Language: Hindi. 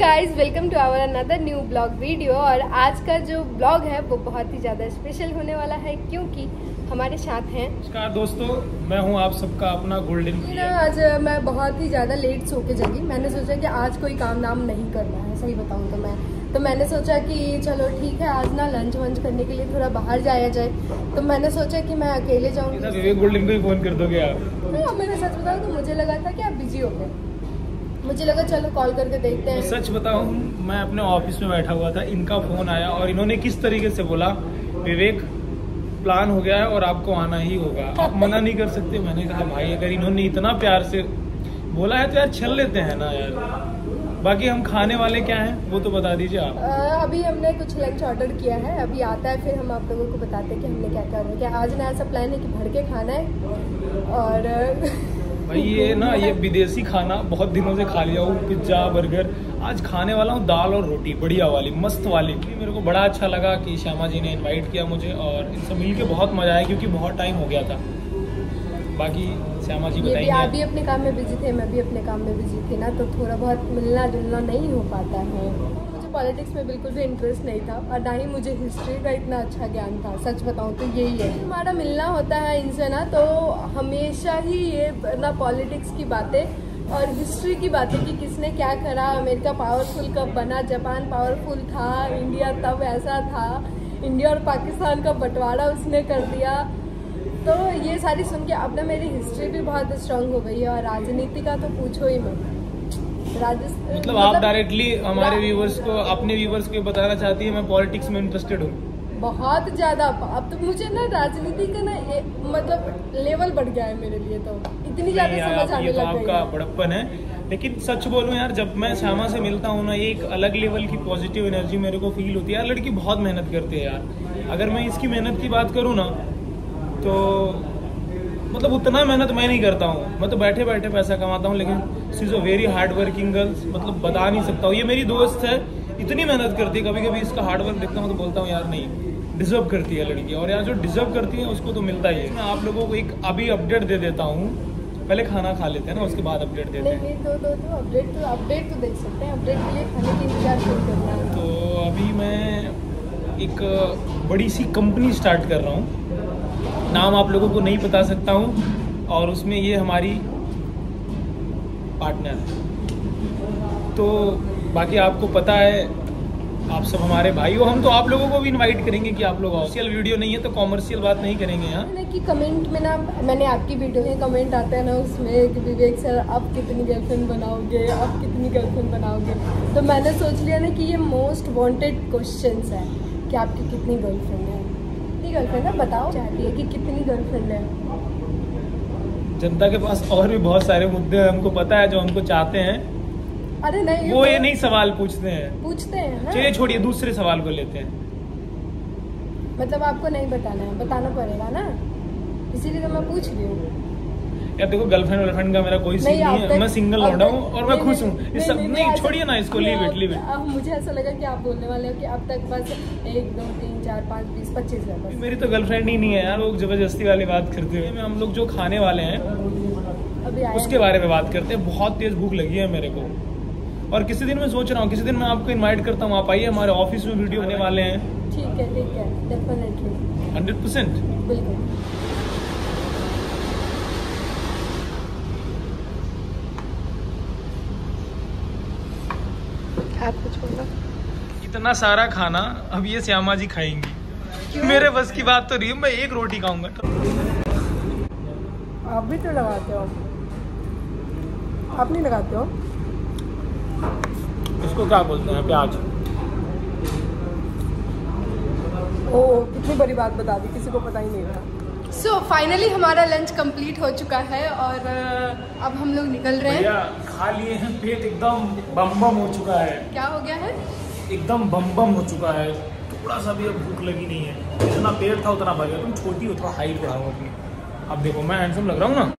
Guys welcome to our another new blog video. और आज का जो ब्लॉग है वो बहुत ही ज़्यादा स्पेशल होने वाला है क्योंकि हमारे साथ हैं। नमस्कार दोस्तों, मैं हूँ आप सबका अपना गोल्डन। आज मैं बहुत ही ज़्यादा लेट सो के जगी, मैंने सोचा कि आज कोई काम नाम नहीं करना है, सही बताऊँ तो मैंने सोचा कि चलो ठीक है, आज ना लंच वंच करने के लिए थोड़ा बाहर जाया जाए। तो मैंने सोचा कि मैं अकेले जाऊँगी। विवेक गोल्डन को ही फ़ोन कर दोगे आप? नहीं, मैंने सच बताऊँ तो मुझे लगा था कि आप बिजी हो गए, मुझे लगा चलो कॉल करके देखते हैं। सच बताऊं, मैं अपने ऑफिस में बैठा हुआ था, इनका फोन आया और इन्होंने किस तरीके से बोला, विवेक प्लान हो गया है और आपको आना ही होगा, आप मना नहीं कर सकते। मैंने कहा भाई अगर इन्होंने इतना प्यार से बोला है तो यार चल लेते हैं ना यार। बाकी हम खाने वाले क्या हैं वो तो बता दीजिए आप। अभी हमने कुछ लंच ऑर्डर किया है, अभी आता है फिर हम आप लोगों को बताते हैं कि हमने क्या क्या किया। आज ना ऐसा प्लान है कि भर के खाना है। और भाई ये ना ये विदेशी खाना बहुत दिनों से खा लिया हूँ, पिज्जा बर्गर। आज खाने वाला हूँ दाल और रोटी, बढ़िया वाली मस्त वाली। मेरे को बड़ा अच्छा लगा कि श्यामा जी ने इनवाइट किया मुझे और इनसे मिलके बहुत मज़ा आया क्योंकि बहुत टाइम हो गया था। बाकी श्यामा जी बताइए। आप भी अपने काम में बिजी थे, मैं भी अपने काम में बिजी थी ना, तो थोड़ा बहुत मिलना जुलना नहीं हो पाता है। मुझे पॉलिटिक्स में बिल्कुल भी इंटरेस्ट नहीं था और ना ही मुझे हिस्ट्री का इतना अच्छा ज्ञान था, सच बताऊँ तो यही है हमारा मिलना होता है इनसे ना, तो हमेशा ही ये ना पॉलिटिक्स की बातें और हिस्ट्री की बातें कि किसने क्या करा, अमेरिका पावरफुल कब बना, जापान पावरफुल था, इंडिया तब ऐसा था, इंडिया और पाकिस्तान का बंटवारा उसने कर दिया। तो ये सारी सुन के अब ना मेरी हिस्ट्री भी बहुत स्ट्रांग हो गई है। और राजनीति का तो पूछो ही मत। मतलब आप डायरेक्टली हमारे व्यूवर्स को, अपने व्यूवर्स को बताना चाहती है मैं पॉलिटिक्स में इंटरेस्टेड हूँ बहुत ज़्यादा। अब तो मुझे ना राजनीति का ना मतलब लेवल बढ़ गया है मेरे लिए, तो इतनी ज़्यादा समझ आने लग गई है। आपका बड़प्पन है, लेकिन सच बोलूं यार जब मैं श्यामा से मिलता हूँ ना एक अलग लेवल की पॉजिटिव एनर्जी मेरे को फील होती है। यार लड़की बहुत मेहनत करती है यार, अगर मैं इसकी मेहनत की बात करूँ ना तो मतलब उतना मेहनत मैं नहीं करता हूँ, मैं तो बैठे बैठे पैसा कमाता हूँ, लेकिन she is a very hard working girls. मतलब बता नहीं सकता हूँ, ये मेरी दोस्त है, इतनी मेहनत करती है, कभी कभी इसका हार्ड वर्क देखता हूँ तो बोलता हूँ यार नहीं, डिजर्व करती है लड़की। और यार जो डिजर्व करती है उसको तो मिलता ही है। मैं आप लोगों को एक अभी अपडेट दे देता हूँ, पहले खाना खा लेते हैं ना उसके बाद अपडेट देते हैं। अपडेट तो देख सकते हैं, अपडेट के लिए खाने की इंतजार करते हैं। तो अभी मैं एक बड़ी सी कंपनी स्टार्ट कर रहा हूँ, नाम आप लोगों को नहीं बता सकता हूँ, और उसमें ये हमारी पार्टनर है। तो बाकी आपको पता है आप सब हमारे भाई हो, हम तो आप लोगों को भी इनवाइट करेंगे कि आप लोग ऑफिशियल वीडियो नहीं है तो कॉमर्शियल बात नहीं करेंगे यहाँ। मैंने कि कमेंट में ना, मैंने आपकी वीडियो में कमेंट आते हैं ना उसमें कि विवेक सर आप कितनी गर्लफ्रेंड बनाओगे, आप कितनी गर्लफ्रेंड बनाओगे, तो मैंने सोच लिया ना कि ये मोस्ट वांटेड क्वेश्चन है कि आपकी कितनी गर्लफ्रेंड है, गर्लफ्रेंड है, बताओ चाहती है कि कितनी गर्लफ्रेंड है। जनता के पास और भी बहुत सारे मुद्दे हैं, हमको पता है जो हमको चाहते हैं। अरे नहीं, वो ये नहीं सवाल पूछते हैं हाँ? चलिए छोड़िए, दूसरे सवाल को लेते हैं। मतलब आपको नहीं बताना है, बताना पड़ेगा ना, इसीलिए तो मैं पूछ रही हूँ। यार देखो गर्लफ्रेंड वर्लफ्रेंड का मेरा कोई सीन नहीं है, मैं सिंगल लौटा हूँ और मैं खुश हूँ। नहीं छोड़िए ना इसको, लीव इट। मुझे ऐसा लगा कि आप बोलने वाले हो कि अब तक बस 1 2 3 4 5 20 25 है। मेरी तो गर्लफ्रेंड ही नहीं है यार, लोग जबरदस्ती वाली बात करते हैं। हम लोग जो खाने वाले हैं उसके बारे में बात करते हैं, बहुत तेज भूख लगी है मेरे को। और किसी दिन मैं सोच रहा हूँ, किसी दिन मैं आपको इन्वाइट करता हूँ, आप आइए हमारे ऑफिस में, वीडियो होने वाले हैं। ठीक है डेफिनेटली 100% बिल्कुल। इतना सारा खाना अब ये श्यामा जी खाएंगी, मेरे बस की बात तो नहीं है, मैं एक रोटी खाऊंगा। आप भी तो लगाते हो, आप नहीं लगाते हो? इसको क्या बोलते हैं, प्याज। ओह कितनी बड़ी बात बता दी, किसी को पता ही नहीं था। सो फाइनली हमारा लंच कंप्लीट हो चुका है और अब हम लोग निकल रहे हैं। खा लिए हैं, पेट एकदम बम बम हो चुका है। क्या हो गया है? एकदम बम बम हो चुका है, थोड़ा सा भी अब भूख लगी नहीं है। जितना पेट था उतना भर गया। तुम छोटी हो, थोड़ा हाइट बढ़ाओ अपनी। अब देखो मैं हैंडसम लग रहा हूँ ना।